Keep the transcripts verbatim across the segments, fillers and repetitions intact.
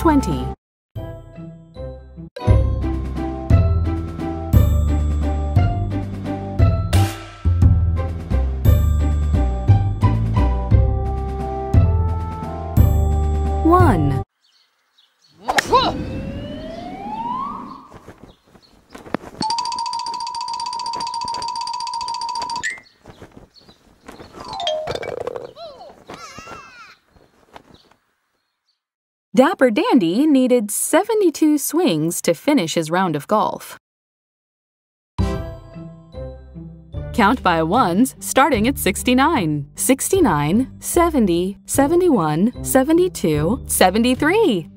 twenty. One. Dapper Dandy needed seventy-two swings to finish his round of golf. Count by ones starting at sixty-nine. sixty-nine, seventy, seventy-one, seventy-two, seventy-three.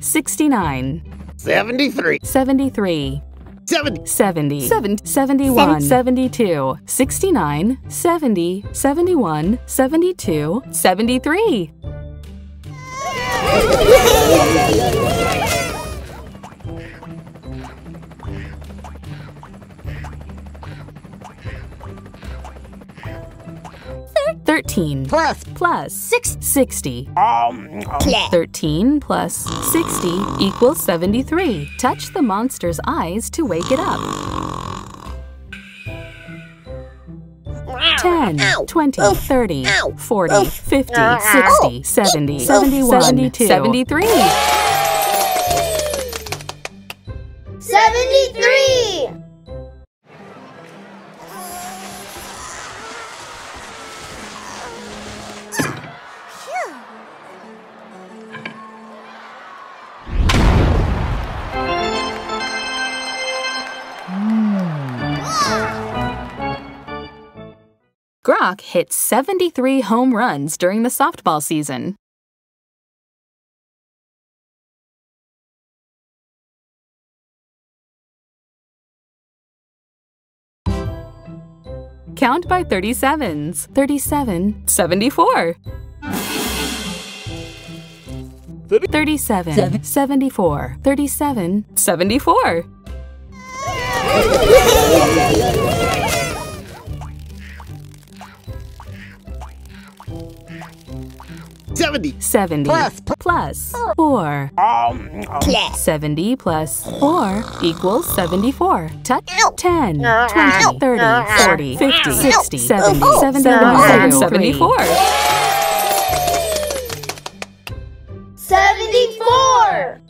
sixty-nine. seventy-three. seventy-three. seventy. seventy. seventy-one. seventy-two. sixty-nine. seventy. seventy-one. seventy-two. seventy-three. thirteen plus plus six sixty. Um, um. thirteen plus sixty equals seventy-three. Touch the monster's eyes to wake it up. ten, ow, twenty, oof, thirty, ow, forty, oof, fifty, uh, sixty, oh, seventy, oof, seventy-one, seventy-two, seventy-three. seventy-three. Grock hit seventy-three home runs during the softball season. Count by thirty-sevens. thirty-seven, seventy-four. thirty-seven, seventy-four. thirty-seven, seventy-four. seventy. seventy plus, plus four. Um, um. seventy plus four equals seventy-four. Touch ten, twenty, thirty, forty, fifty, sixty, seventy, seventy-one, seventy-four. seventy-four.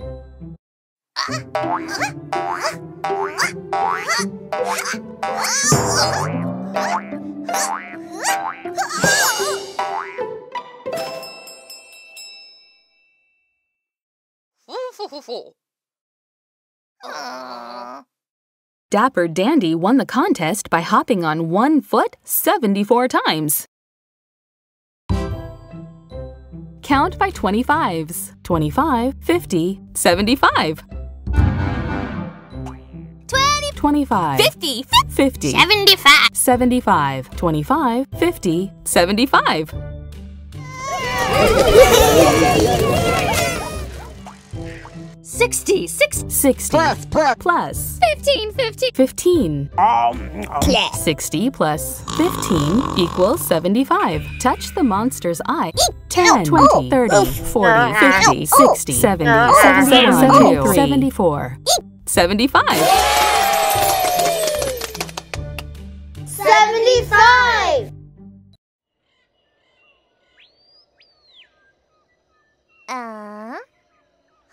Dapper Dandy won the contest by hopping on one foot seventy-four times. Count by twenty-fives. twenty-five, fifty, seventy-five. twenty, twenty-five, fifty, fifty, seventy-five, seventy-five, twenty-five, fifty, seventy-five. sixty, six, sixty plus, plus, plus fifteen, fifty, fifteen. Um, um. sixty plus fifteen equals seventy-five. Touch the monster's eye. ten, twenty, thirty, forty, fifty, sixty, seventy, seventy-two, seventy-four, seventy-five. seventy-five. Uh,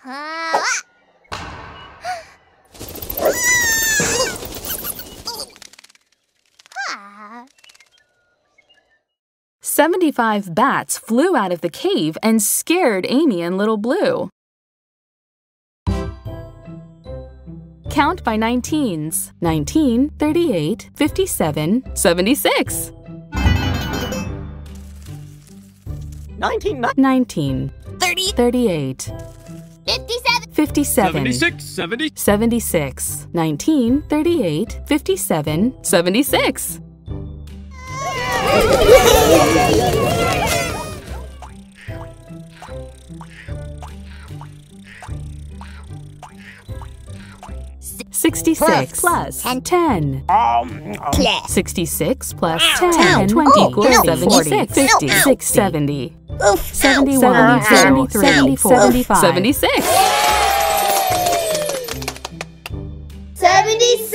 huh? seventy-five bats flew out of the cave and scared Amy and Little Blue. Count by nineteens. nineteen, thirty-eight, fifty-seven, seventy-six. nineteen, nineteen, thirty, thirty-eight, fifty-seven, fifty-seven, seventy-six, seventy, seventy-six, nineteen, thirty-eight, fifty-seven, seventy-six. sixty-six plus ten. sixty-six plus ten. twenty equals seventy-six. fifty-six. seventy. seventy-one. seventy-three. seventy-four. seventy-five. seventy-six. seventy-six.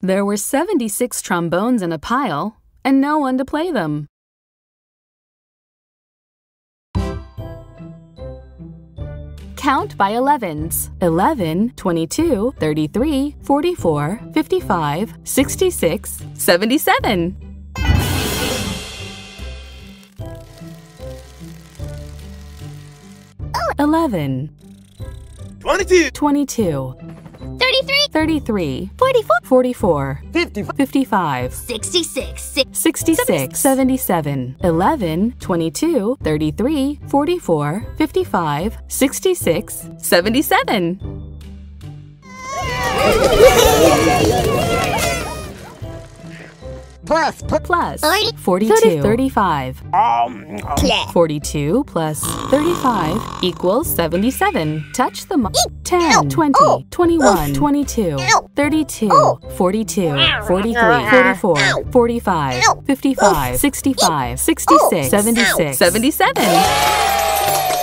There were seventy-six trombones in a pile, and no one to play them. Count by elevens. eleven, twenty-two, thirty-three, forty-four, fifty-five, sixty-six, seventy-seven. eleven. twenty-two. twenty-two. thirty-three. thirty-three. forty-four. forty-four. fifty-five. fifty-five. sixty-six. sixty-six. seventy-seven. eleven. twenty-two. thirty-three. forty-four. fifty-five. sixty-six. seventy-seven. Plus, plus, forty-two, thirty-five. forty-two plus thirty-five equals seventy-seven. Touch them. ten, twenty, twenty-one, twenty-two, thirty-two, forty-two, forty-three, forty-four, forty-five, fifty-five, sixty-five, sixty-six, seventy-six, seventy-seven.